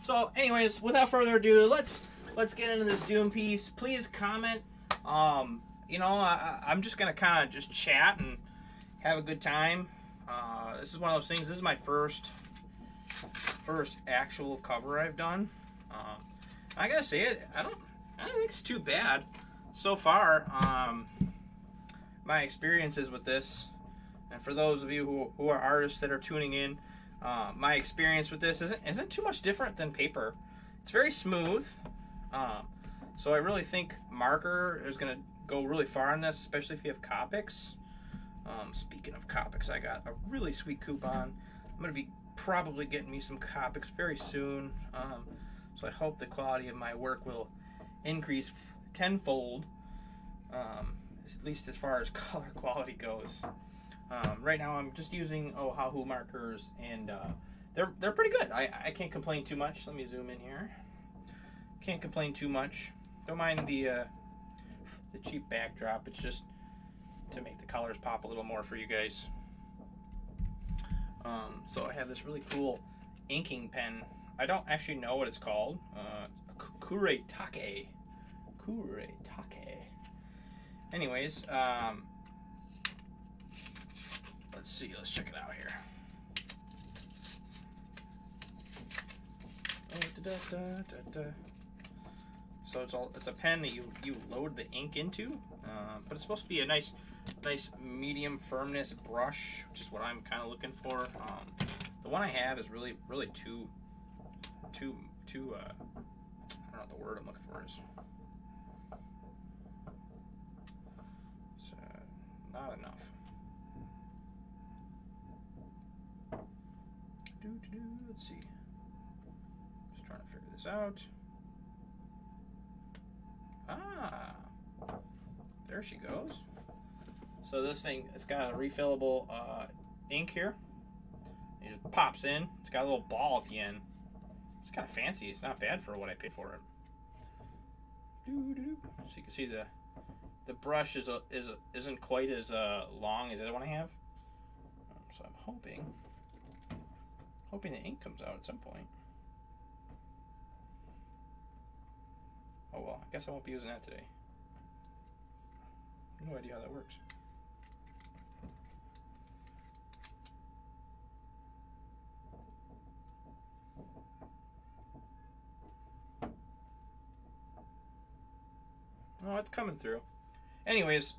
So anyways, without further ado, let's get into this Doom piece. Please comment. You know, I'm just gonna kind of just chat and have a good time. This is one of those things. This is my first actual cover I've done. I gotta say it. I don't think it's too bad so far. My experiences with this, and for those of you who are artists that are tuning in, my experience with this isn't too much different than paper. It's very smooth. So I really think marker is gonna go really far on this, especially if you have Copics. Speaking of Copics, I got a really sweet coupon. I'm gonna be probably getting me some Copics very soon. So I hope the quality of my work will increase tenfold, at least as far as color quality goes. Right now I'm just using Ohuhu markers, and they're pretty good. I can't complain too much. Let me zoom in here. Can't complain too much. Don't mind the cheap backdrop. It's just to make the colors pop a little more for you guys. So I have this really cool inking pen. I don't actually know what it's called. Kuretake. Anyways, let's see. Let's check it out here. So it's a pen that you load the ink into, but it's supposed to be a nice medium firmness brush, which is what I'm kind of looking for. The one I have is really too. I don't know what the word I'm looking for is. It's not enough. Let's see. Just trying to figure this out. Ah, there she goes. So this thing, it's got a refillable ink here. It just pops in. It's got a little ball at the end. It's kind of fancy. It's not bad for what I paid for it. So you can see the brush isn't quite as long as the other one I have. So I'm hoping the ink comes out at some point. Oh well, I guess I won't be using that today. No idea how that works. Oh, it's coming through. Anyways,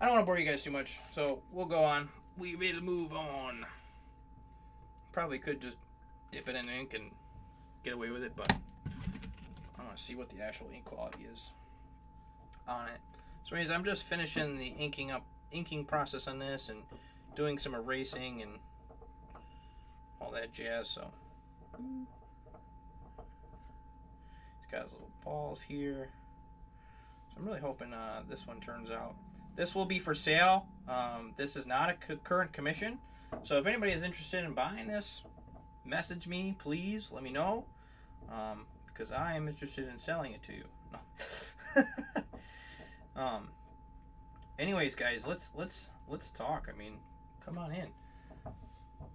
I don't want to bore you guys too much, so we'll go on. We will move on. Probably could just dip it in ink and get away with it, but I want to see what the actual ink quality is on it. So anyways, I'm just finishing the inking process on this and doing some erasing and all that jazz. So it's got his little balls here. So I'm really hoping this one turns out. This will be for sale. This is not a current commission. So if anybody is interested in buying this, message me, please. Let me know. Because I am interested in selling it to you. No. Anyways, guys, let's talk. I mean, come on in.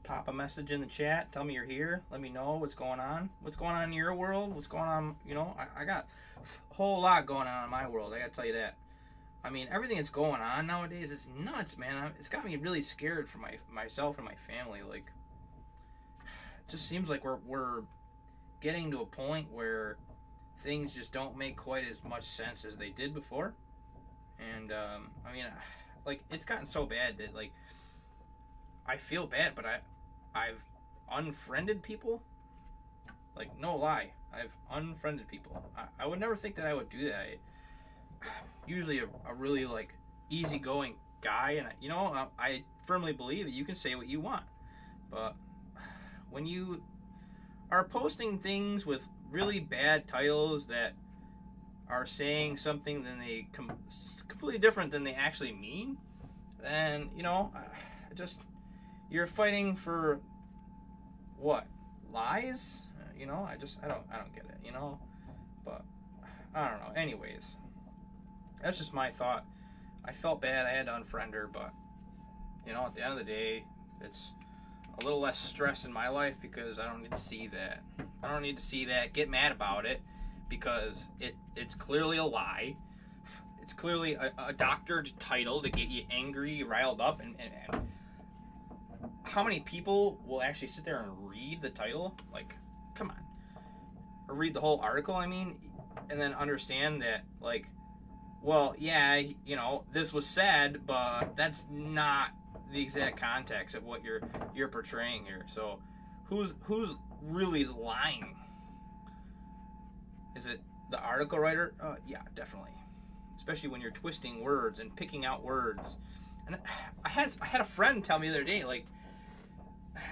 Pop a message in the chat. Tell me you're here. Let me know what's going on. What's going on in your world? What's going on? You know, I got a whole lot going on in my world. I gotta tell you that. I mean, everything that's going on nowadays is nuts, man. It's got me really scared for myself and my family. Like, it just seems like we're getting to a point where things just don't make quite as much sense as they did before. And I mean, like, it's gotten so bad that, like, I feel bad, but I've unfriended people. Like, no lie, I've unfriended people. I would never think that I would do that. I'm usually a really, like, easygoing guy, and you know, I firmly believe that you can say what you want, but when you are posting things with really bad titles that are saying something than they completely different than they actually mean, then, you know, just, you're fighting for what? Lies? You know, I don't get it, you know, but I don't know. Anyways, that's just my thought. I felt bad. I had to unfriend her, but you know, at the end of the day, it's a little less stress in my life because I don't need to see that. I don't need to see that. Get mad about it because it's clearly a lie. It's clearly a doctored title to get you angry, riled up, and how many people will actually sit there and read the title? Like, come on. Or read the whole article, I mean, and then understand that, like, well, yeah, you know, this was said, but that's not the exact context of what you're portraying here. So who's really lying? Is it the article writer? Yeah, definitely. Especially when you're twisting words and picking out words. And I had a friend tell me the other day, like,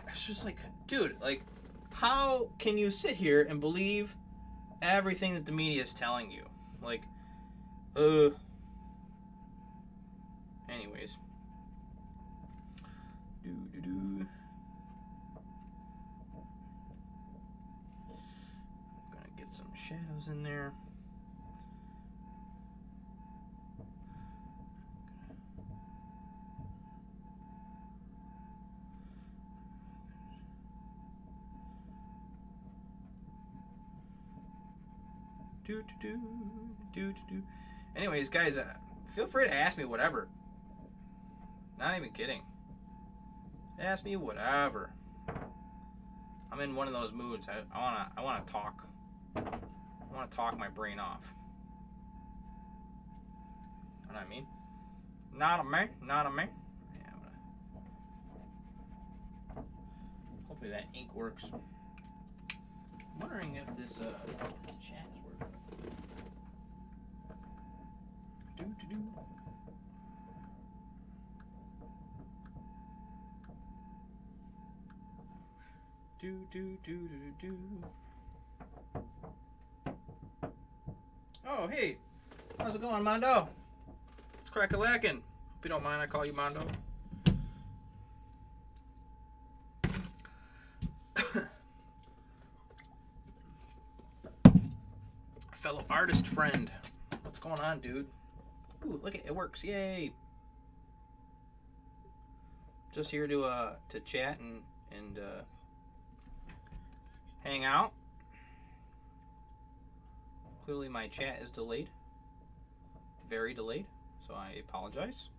it's just like, dude, like, how can you sit here and believe everything that the media is telling you? Like, anyways. I'm gonna get some shadows in there. Anyways, guys, feel free to ask me whatever. Not even kidding. Ask me whatever. I'm in one of those moods. I wanna talk. I wanna talk my brain off. You know what I mean? Not a man. Yeah, hopefully that ink works. I'm wondering if this chat is working. Oh, hey, how's it going, Mondo? It's crack-a-lackin'. Hope you don't mind I call you Mondo. Fellow artist friend, what's going on, dude? Ooh, look at it, works! Yay! Just here to chat and hang out. Clearly, my chat is delayed, very delayed, so I apologize.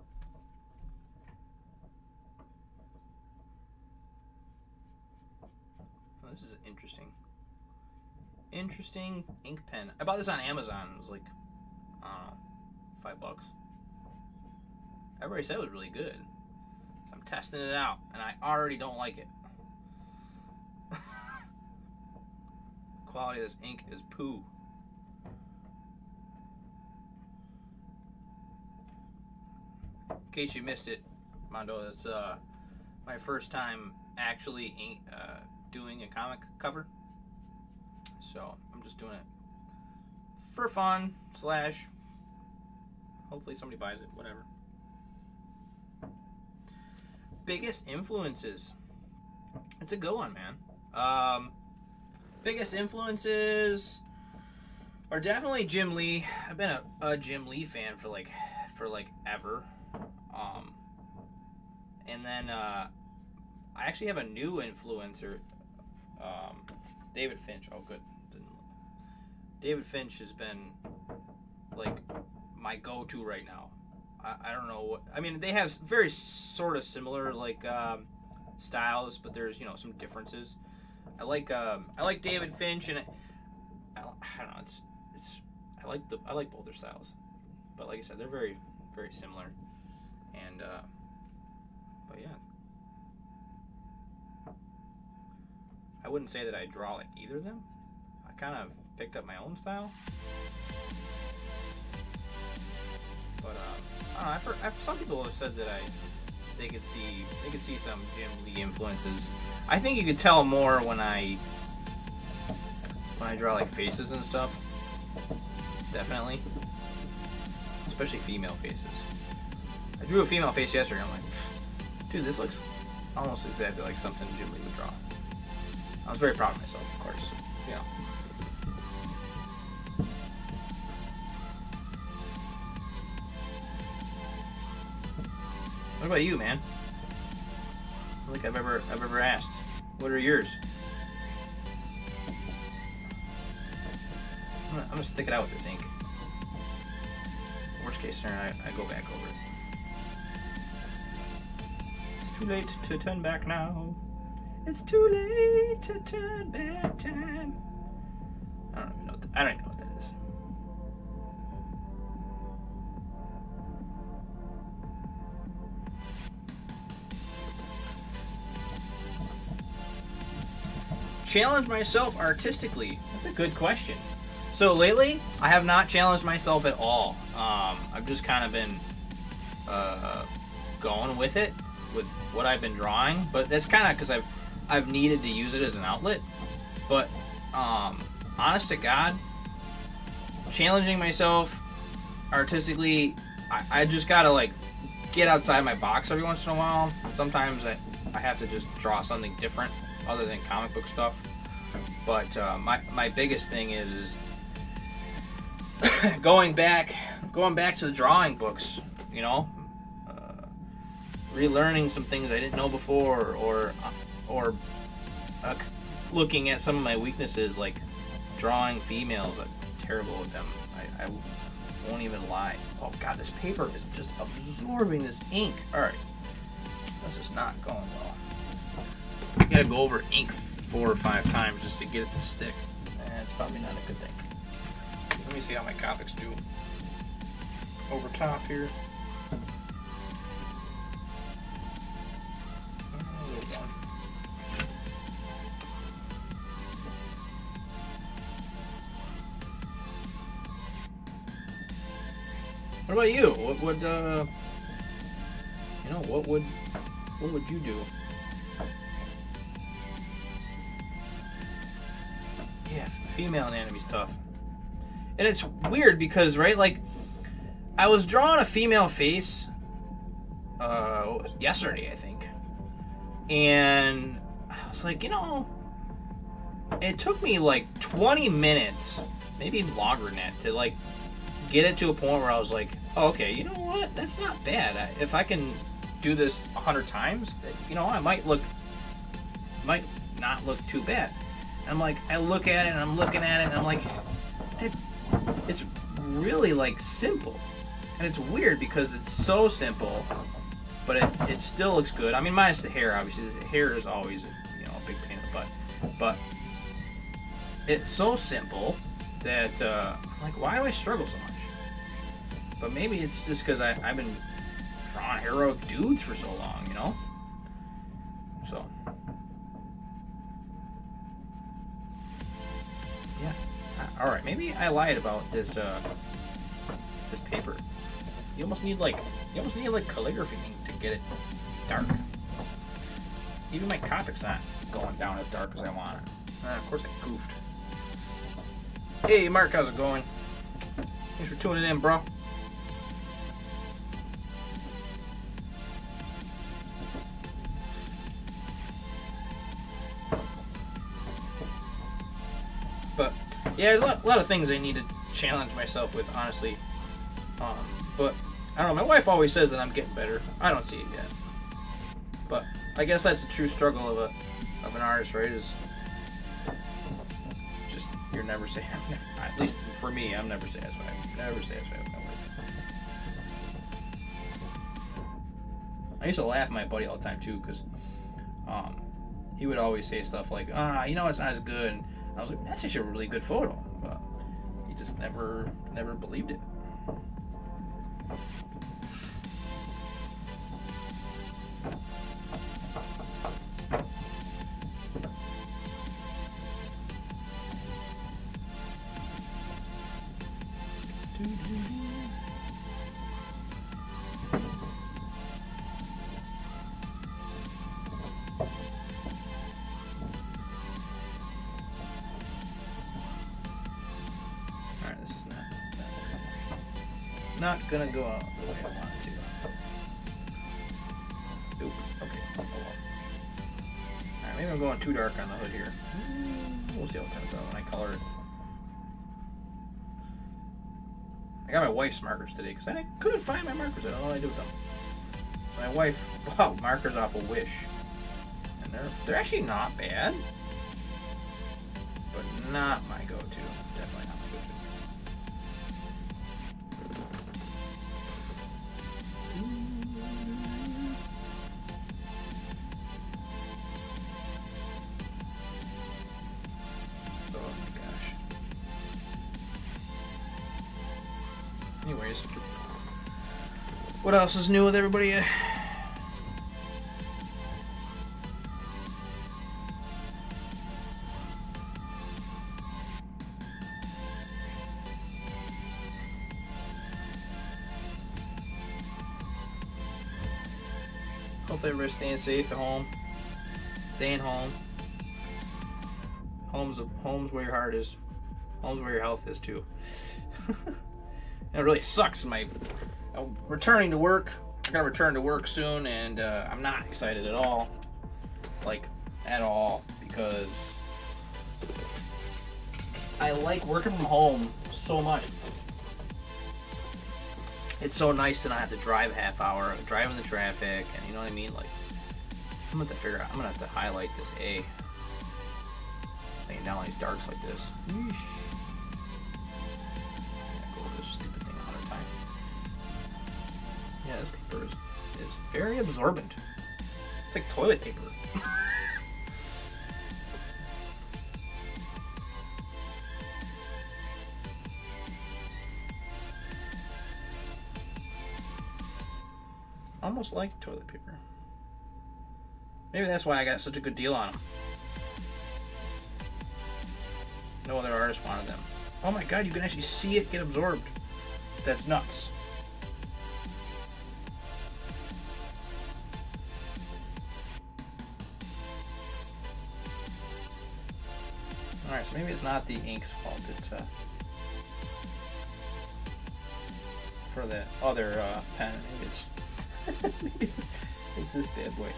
Oh, this is interesting. Interesting ink pen. I bought this on Amazon. It was like, I don't know, $5. Everybody said it was really good. So I'm testing it out, and I already don't like it. Quality of this ink is poo. In case you missed it, Mondo, it's my first time actually doing a comic cover. So I'm just doing it for fun, / hopefully somebody buys it, whatever. Biggest influences. It's a good one, man. Biggest influences are definitely Jim Lee. I've been a Jim Lee fan for like ever. And then I actually have a new influencer, David Finch. Oh, good. David Finch has been like my go-to right now. I don't know what I mean. They have very sort of similar like styles, but there's, you know, some differences. I like David Finch, and I don't know. I like both their styles, but like I said, they're very, very similar. And but yeah. I wouldn't say that I draw like either of them. I kind of picked up my own style. But I don't know, some people have said that they could see some Jim Lee influences. I think you could tell more when I draw like faces and stuff. Definitely. Especially female faces. I drew a female face yesterday, and I'm like, dude, this looks almost exactly like something Jim Lee would draw. I was very proud of myself, of course. You know. What about you, man? I don't think I've ever asked. What are yours? I'm gonna stick it out with this ink. Worst case scenario, I go back over it. It's too late to turn back now. It's too late to turn back time. I don't even know what that, I don't even know what that is. Challenge myself artistically? That's a good question. So lately, I have not challenged myself at all. I've just kind of been going with it, with what I've been drawing. But that's kind of because I've needed to use it as an outlet. But honest to God, challenging myself artistically, I just gotta like get outside my box every once in a while. Sometimes I have to just draw something different other than comic book stuff. But my biggest thing is going back to the drawing books, you know, relearning some things I didn't know before, or looking at some of my weaknesses, like drawing females. I'm terrible at them. I won't even lie. Oh God, this paper is just absorbing this ink. All right, this is not going well. You gotta go over ink 4 or 5 times just to get it to stick. That's probably not a good thing. Let me see how my Copics do over top here. What about you? What would you know? What would you do? Yeah, female anatomy is tough. And it's weird because, right, like, I was drawing a female face yesterday, I think. And I was like, you know, it took me like 20 minutes, maybe longer than that, to like get it to a point where I was like, oh, okay, you know what? That's not bad. If I can do this 100 times, you know, I might not look too bad. And I'm like, I look at it and I'm looking at it and I'm like, it's really like simple. And it's weird because it's so simple, but it still looks good. I mean, minus the hair, obviously. The hair is always, you know, a big pain in the butt. But it's so simple that I'm like, why do I struggle so much? But maybe it's just because I've been drawing heroic dudes for so long, you know? So. Yeah. All right, maybe I lied about this this paper. You almost need like calligraphy to get it dark. Even my Copics not going down as dark as I want it. Of course I goofed. Hey Mark, how's it going? Thanks for tuning in, bro. But yeah, there's a lot of things I need to challenge myself with, honestly. But I don't know. My wife always says that I'm getting better. I don't see it yet. But I guess that's the true struggle of an artist, right? Is just you're never satisfied. At least for me, I'm never satisfied. Never satisfied with my work. I used to laugh at my buddy all the time too, because he would always say stuff like, "Ah, you know, it's not as good." And I was like, "That's actually a really good photo," but he just never believed it. Not gonna go out the way I want it to. Oop, okay. Oh, well. Alright, maybe I'm going too dark on the hood here. We'll see how it turns out when I color it. I got my wife's markers today because I couldn't find my markers. I don't know what I do with them. My wife bought markers off of Wish. And they're actually not bad. But not my go-to. Definitely not my go-to. anyways, what else is new with everybody? Hopefully everybody's staying safe at home, staying home. Home's where your heart is. Home's where your health is too. It really sucks. I'm returning to work. I gotta return to work soon, and I'm not excited at all, because I like working from home so much. It's so nice to not have to drive a half hour, drive in the traffic, and you know what I mean. Like, I'm gonna have to figure out. I'm gonna have to highlight this A. Laying down like darks like this. Yeesh. I go over this stupid thing 100 times. Yeah, this paper is very absorbent. It's like toilet paper. Almost like toilet paper. Maybe that's why I got such a good deal on them. No other artist wanted them. Oh my god, you can actually see it get absorbed. That's nuts. Alright, so maybe it's not the ink's fault. It's for the other pen. Maybe it's, it's this bad boy.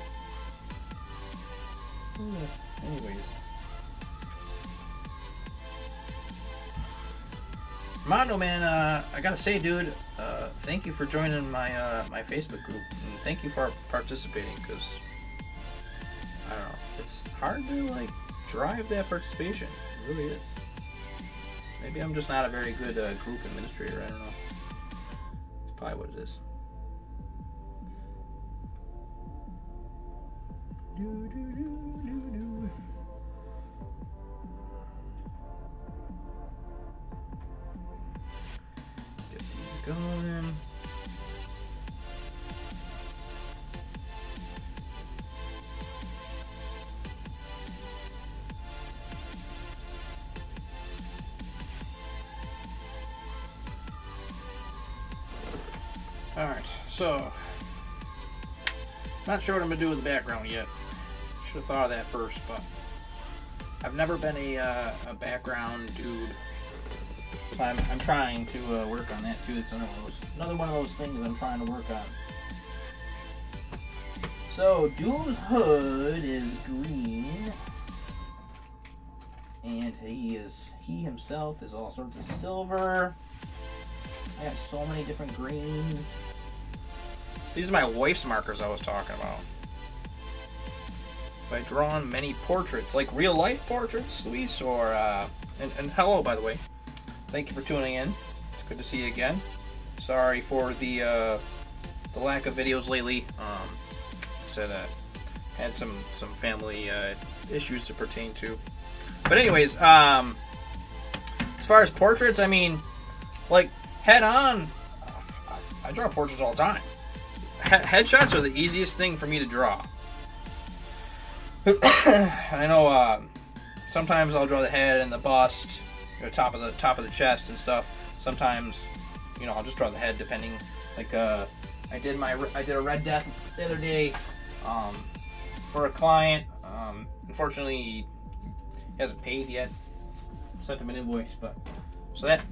Anyways. Mondo man, I gotta say, dude, thank you for joining my my Facebook group, and thank you for participating. Cause I don't know, it's hard to like drive that participation. It really is. Maybe I'm just not a very good group administrator. I don't know. That's probably what it is. Going. All right, so not sure what I'm gonna do with the background yet. Should have thought of that first, but I've never been a background dude. I'm trying to work on that too. It's another one of those things I'm trying to work on. So Doom's hood is green, and he himself is all sorts of silver. I got so many different greens. These are my wife's markers I was talking about. By drawing many portraits, like real life portraits, Luis, or and hello by the way. Thank you for tuning in. It's good to see you again. Sorry for the lack of videos lately. Had some family issues to pertain to. But anyways, as far as portraits, I mean, like head on. I draw portraits all the time. Headshots are the easiest thing for me to draw. I know. Sometimes I'll draw the head and the bust. Top of the chest and stuff. Sometimes, you know, I'll just draw the head depending. Like I did a Red Death the other day for a client. Unfortunately, he hasn't paid yet. Sent him an invoice, but so that.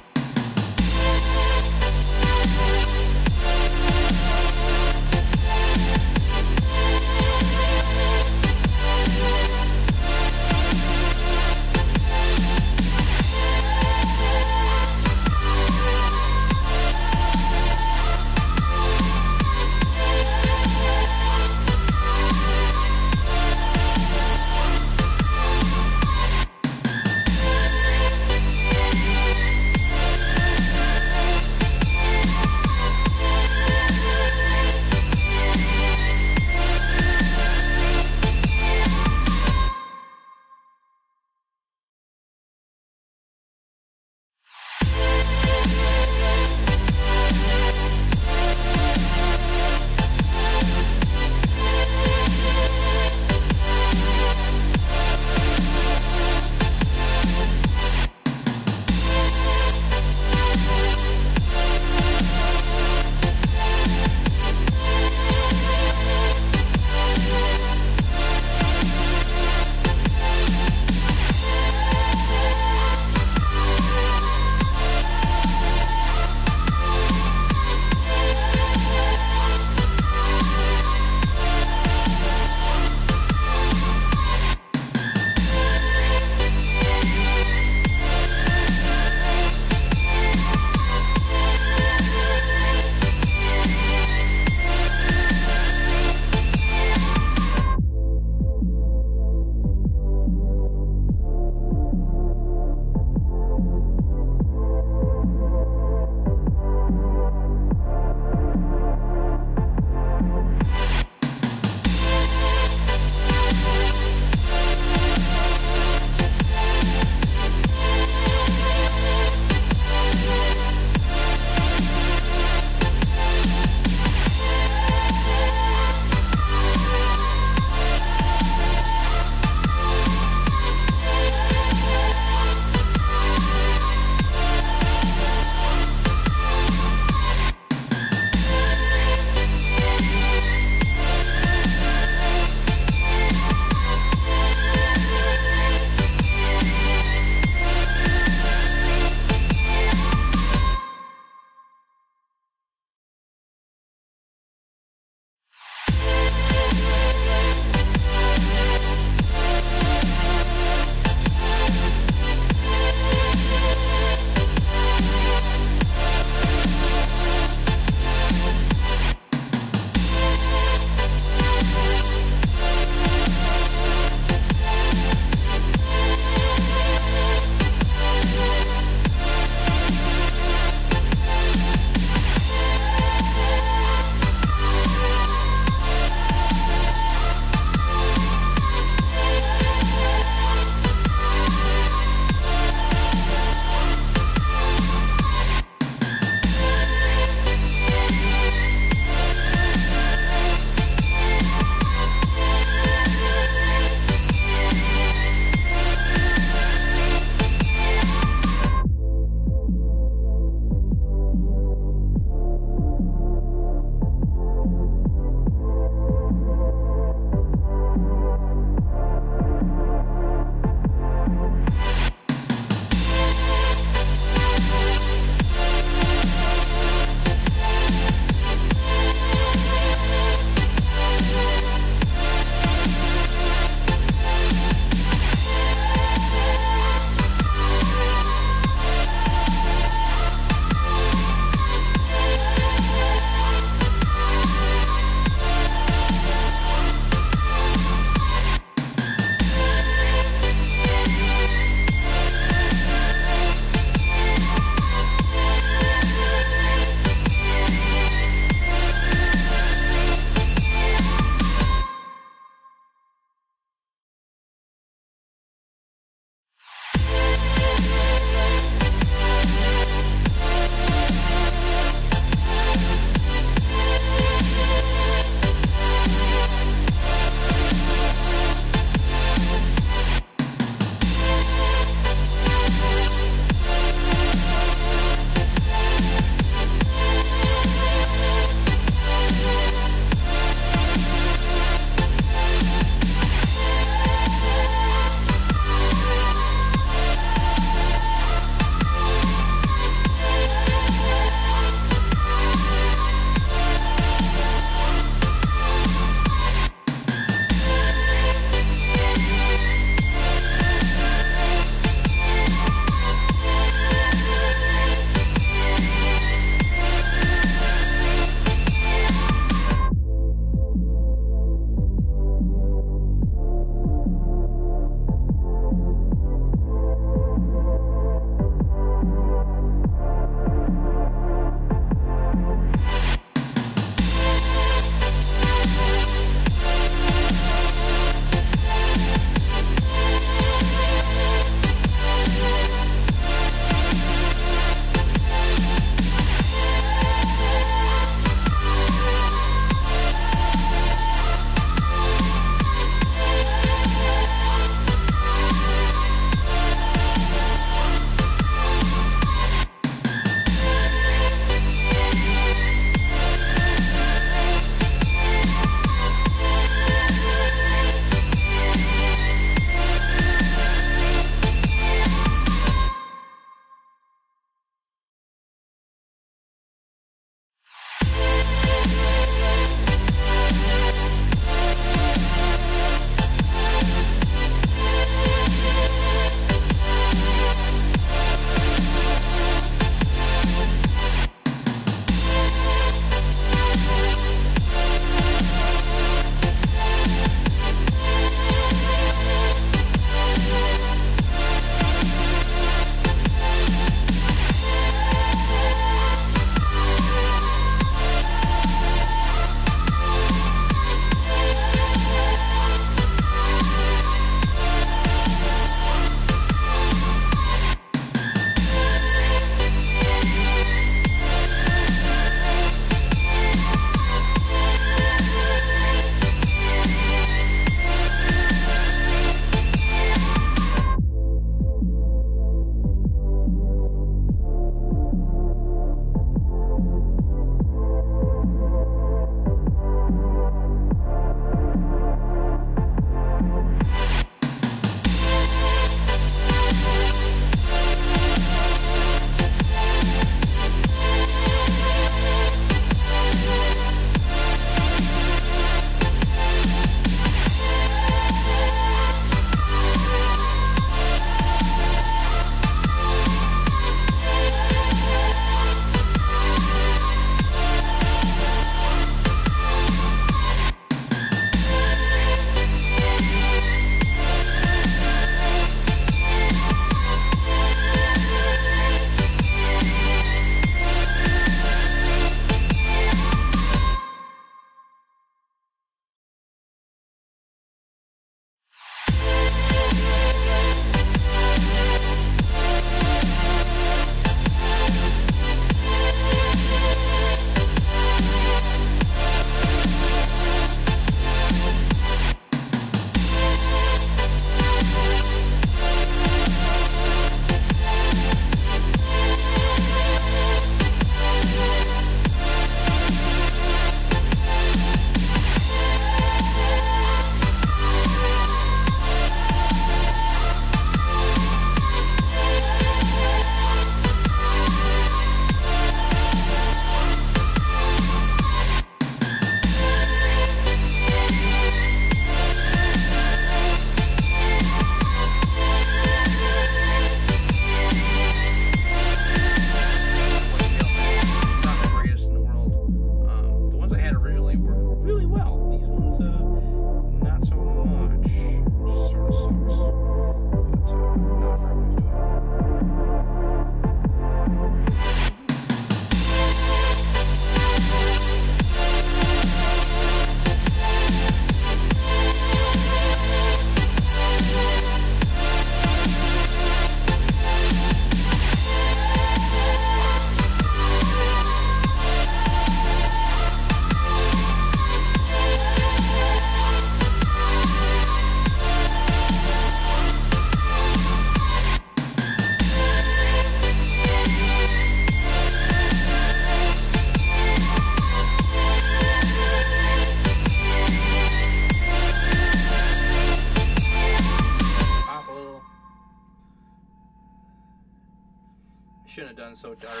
and so dark.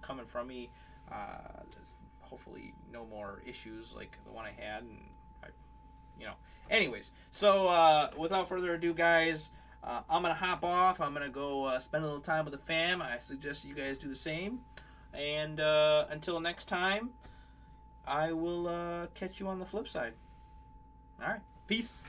Coming from me, hopefully no more issues like the one I had, and I, you know, anyways, so without further ado, guys, I'm gonna hop off. I'm gonna go spend a little time with the fam. I suggest you guys do the same, and until next time, I will catch you on the flip side. All right, peace.